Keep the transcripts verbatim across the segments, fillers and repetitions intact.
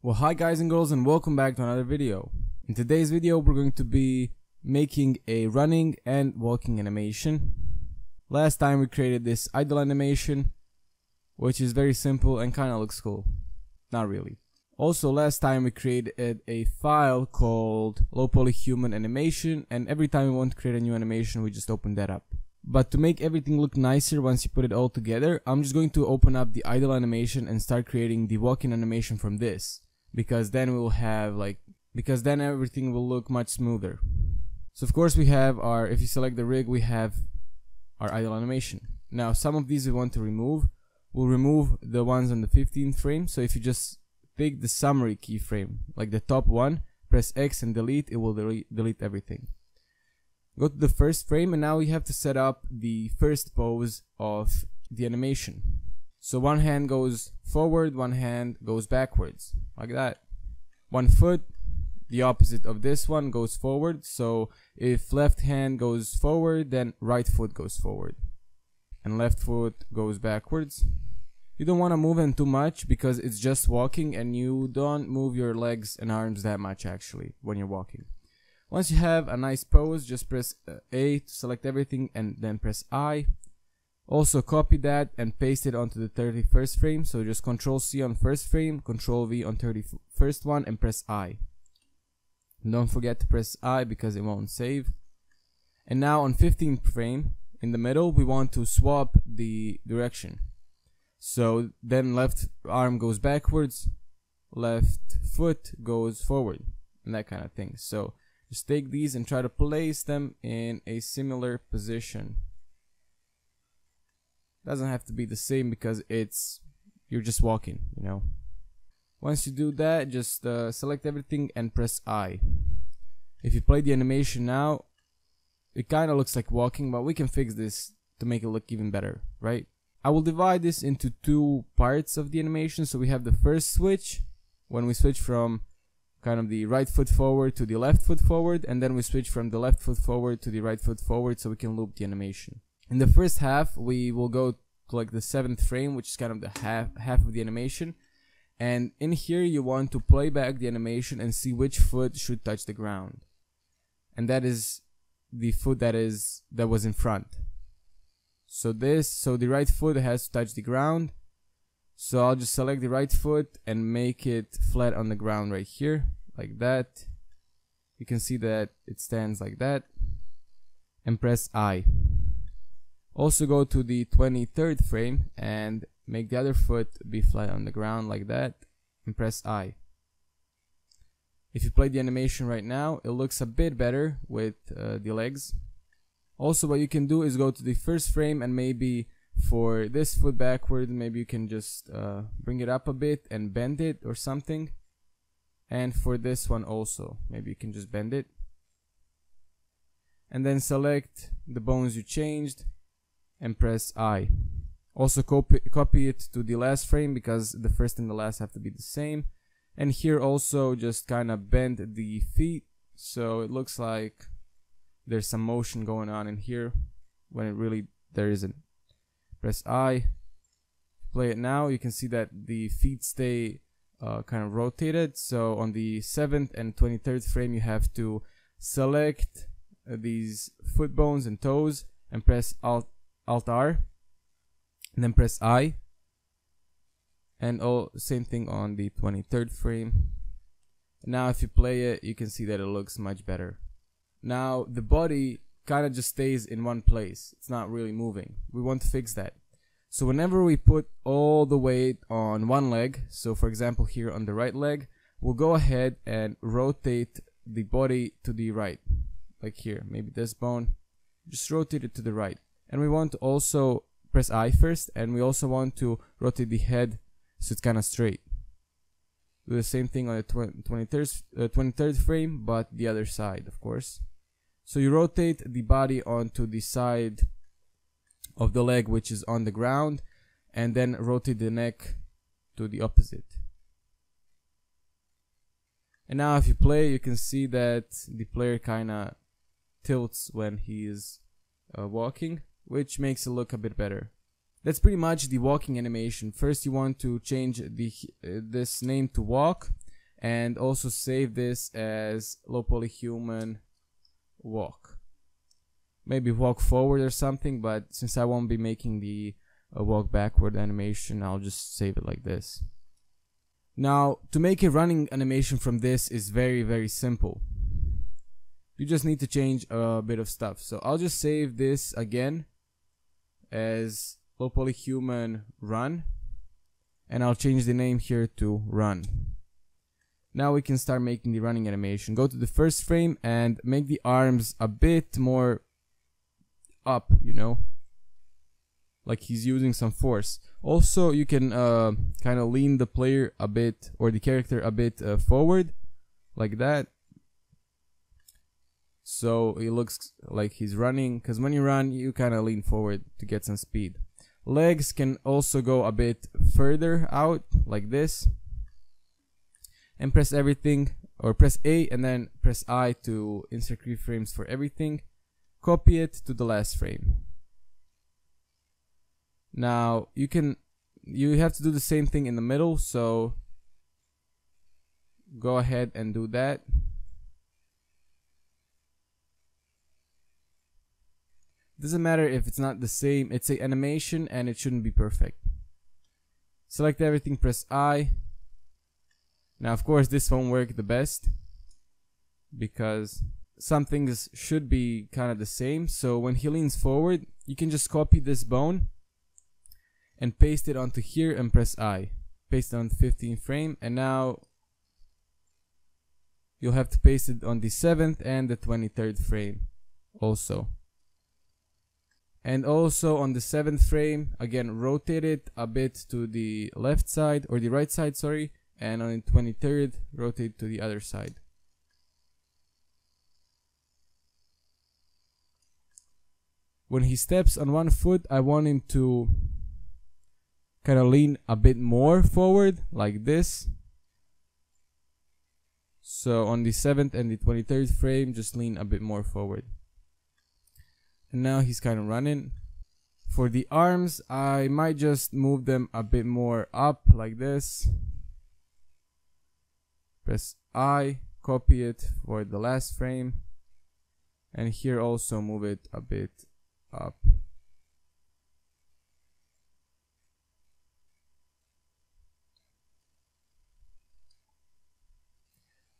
Well, hi guys and girls, and welcome back to another video. In today's video we're going to be making a running and walking animation. Last time we created this idle animation, which is very simple and kinda looks cool. Not really. Also, last time we created a file called low poly human animation, and every time we want to create a new animation we just open that up. But to make everything look nicer once you put it all together, I'm just going to open up the idle animation and start creating the walking animation from this. Because then we'll have like, because then everything will look much smoother. So of course we have our, if you select the rig, we have our idle animation. Now some of these we want to remove. We'll remove the ones on the fifteenth frame. So if you just pick the summary keyframe, like the top one, press X and delete, it will de delete everything. Go to the first frame, and now we have to set up the first pose of the animation. So one hand goes forward, one hand goes backwards, like that. One foot, the opposite of this one, goes forward. So if left hand goes forward, then right foot goes forward. And left foot goes backwards. You don't want to move them too much because it's just walking, and you don't move your legs and arms that much actually when you're walking. Once you have a nice pose, just press A to select everything and then press I. Also copy that and paste it onto the thirty-first frame. So just Control C on first frame, Control V on thirty-first one, and press I. And don't forget to press I because it won't save. And now on fifteenth frame, in the middle, we want to swap the direction. So then left arm goes backwards, left foot goes forward, and that kind of thing. So just take these and try to place them in a similar position. Doesn't have to be the same because it's, you're just walking, you know. Once you do that, just uh, select everything and press I. If you play the animation now, it kind of looks like walking, but we can fix this to make it look even better, right? I will divide this into two parts of the animation. So we have the first switch, when we switch from kind of the right foot forward to the left foot forward, and then we switch from the left foot forward to the right foot forward, so we can loop the animation. In the first half we will go to like the seventh frame, which is kind of the half half of the animation, and in here you want to play back the animation and see which foot should touch the ground, and that is the foot that is that was in front. So this so the right foot has to touch the ground. So I'll just select the right foot and make it flat on the ground right here, like that. You can see that it stands like that, and press I. Also go to the twenty-third frame and make the other foot be flat on the ground like that, and press I. If you play the animation right now, it looks a bit better with uh, the legs. Also what you can do is go to the first frame, and maybe for this foot backward, maybe you can just uh, bring it up a bit and bend it or something. And for this one also, maybe you can just bend it. And then select the bones you changed and press I. Also copy, copy it to the last frame because the first and the last have to be the same. And here also just kind of bend the feet so it looks like there's some motion going on in here when it really there isn't. Press I, play it now, you can see that the feet stay uh, kind of rotated. So on the seventh and twenty-third frame you have to select uh, these foot bones and toes and press Alt, Alt R, and then press I. And all same thing on the twenty-third frame. Now if you play it, you can see that it looks much better. Now the body kind of just stays in one place, it's not really moving. We want to fix that. So whenever we put all the weight on one leg, so for example here on the right leg, we'll go ahead and rotate the body to the right, like here, maybe this bone, just rotate it to the right. And we want to also press I first, and we also want to rotate the head so it's kind of straight. Do the same thing on the twenty-third frame, but the other side, of course. So you rotate the body onto the side of the leg which is on the ground, and then rotate the neck to the opposite. And now if you play, you can see that the player kinda tilts when he is uh, walking, which makes it look a bit better. That's pretty much the walking animation. First you want to change the uh, this name to walk, and also save this as low poly human walk. Maybe walk forward or something, but since I won't be making the uh, walk backward animation, I'll just save it like this. Now, to make a running animation from this is very, very simple. You just need to change a bit of stuff. So I'll just save this again as low poly human run, and I'll change the name here to run. Now we can start making the running animation. Go to the first frame and make the arms a bit more up, you know, like he's using some force. Also, you can uh, kind of lean the player a bit, or the character a bit uh, forward, like that. So it looks like he's running, because when you run, you kind of lean forward to get some speed. Legs can also go a bit further out, like this. And press everything, or press A and then press I to insert keyframes for everything. Copy it to the last frame. Now you can, you have to do the same thing in the middle, so go ahead and do that. Doesn't matter if it's not the same, it's an animation and it shouldn't be perfect. Select everything, press I. Now of course this won't work the best, because some things should be kind of the same. So when he leans forward, you can just copy this bone and paste it onto here and press I. Paste it on the fifteenth frame, and now you'll have to paste it on the seventh and the twenty-third frame also. And also on the seventh frame, again, rotate it a bit to the left side, or the right side, sorry. And on the twenty-third, rotate to the other side. When he steps on one foot, I want him to kind of lean a bit more forward, like this. So on the seventh and the twenty-third frame, just lean a bit more forward. And now he's kind of running. For the arms, I might just move them a bit more up, like this. Press I, copy it for the last frame, and here also move it a bit up.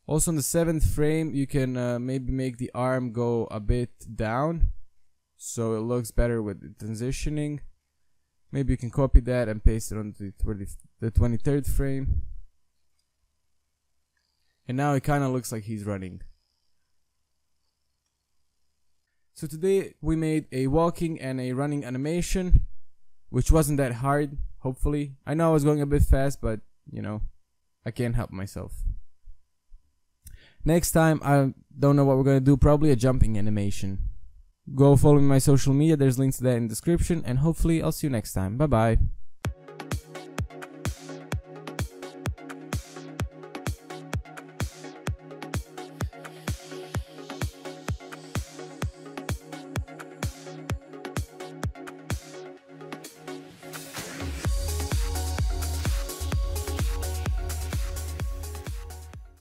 Also on the seventh frame, you can uh, maybe make the arm go a bit down, so it looks better with the transitioning. Maybe you can copy that and paste it onto the twenty-third frame. And now it kind of looks like he's running. So today we made a walking and a running animation, which wasn't that hard, hopefully. I know I was going a bit fast, but you know, I can't help myself. Next time, I don't know what we're gonna do, probably a jumping animation. Go follow me on my social media, there's links to that in the description, and hopefully I'll see you next time. Bye bye.